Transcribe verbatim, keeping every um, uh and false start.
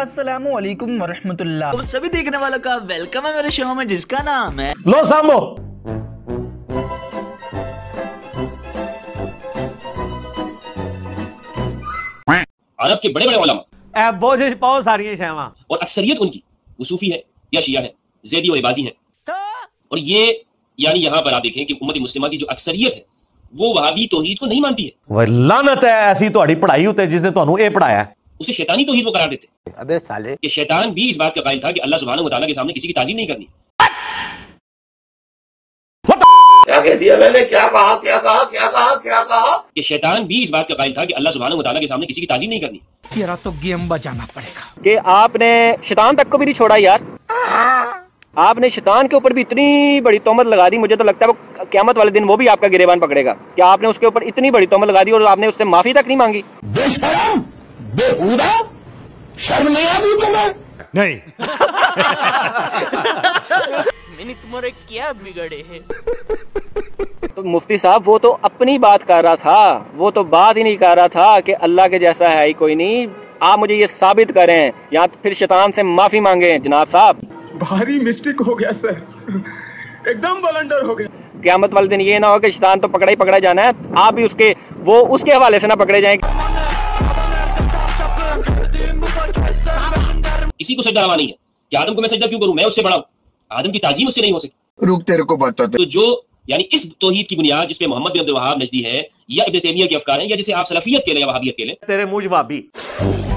अस्सलामुअलैकुम वरहमतुल्लाह। तो सभी देखने वालों का वेलकम है मेरे शो में जिसका नाम है लो साम्भो। अरब के बड़े बड़े उलेमा बोझ बहुत सारी है शैमा, और अक्सरियत उनकी वो सूफी है या शिया है, ज़ैदी और इबाज़ी है। और ये यानी यहाँ पर आप देखें कि उम्मत मुस्लिमा की जो अक्सरियत है वो वहाबी तौहीद को नहीं मानती है। वल्लानत है ऐसी तुम्हारी पढ़ाई होते जिसने तुम्हें ये पढ़ाया, उसे शैतानी तौहीद को करार देते हैं। अबे साले, कि शैतान भी इस बात का कायल था कि अल्लाह सुब्हानहू व तआला के सामने किसी की ताज़ीम नहीं करनी। क्या कह दिया मैंने? क्या कहा? क्या कहा? क्या कहा? क्या कहा? कि शैतान भी इस बात का कायल था कि अल्लाह सुब्हानहू व तआला के सामने किसी की ताज़ीम नहीं करनी। तेरा तो गेम बजाना पड़ेगा। कि आपने शैतान तक को भी नहीं छोड़ा यार, आपने शैतान के ऊपर भी इतनी बड़ी तोहमत लगा दी। मुझे तो लगता है वो क़यामत वाले दिन वो भी आपका गिरेबान पकड़ेगा कि आपने उसके ऊपर इतनी बड़ी तोहमत लगा दी और आपने उससे माफी तक नहीं मांगी। बेशरम, बेहुदा, शर्म नहीं आती तुम्हें? नहीं। मैंने तुम्हारे क्या बिगड़े हैं? तो मुफ्ती साहब वो तो अपनी बात कर रहा था, वो तो बात ही नहीं कर रहा था कि अल्लाह के जैसा है ही कोई नहीं। आप मुझे ये साबित करें या फिर शैतान से माफी मांगे। जनाब साहब भारी मिस्टेक हो गया सर, एकदम बलंडर हो गया। क़यामत वाले दिन ये ना हो कि शैतान तो पकड़ा ही पकड़ा जाना है, आप भी उसके वो उसके हवाले से ना पकड़े जाएं। इसी को सजदा नहीं है कि आदम को मैं सजदा क्यों करूं, मैं उससे बड़ा हूं, आदम की ताजीम उससे नहीं हो सकती। रुक तेरे को बताते। तो जो यानी इस तौहीद की बुनियाद जिसपे मोहम्मद बिन अब्दुल वहाब नजदी है या इब्न तैमिया के अफकार है या जिसे आप सलफियत के लिए वहाबियत के लिए तेरे मुझ वहाबी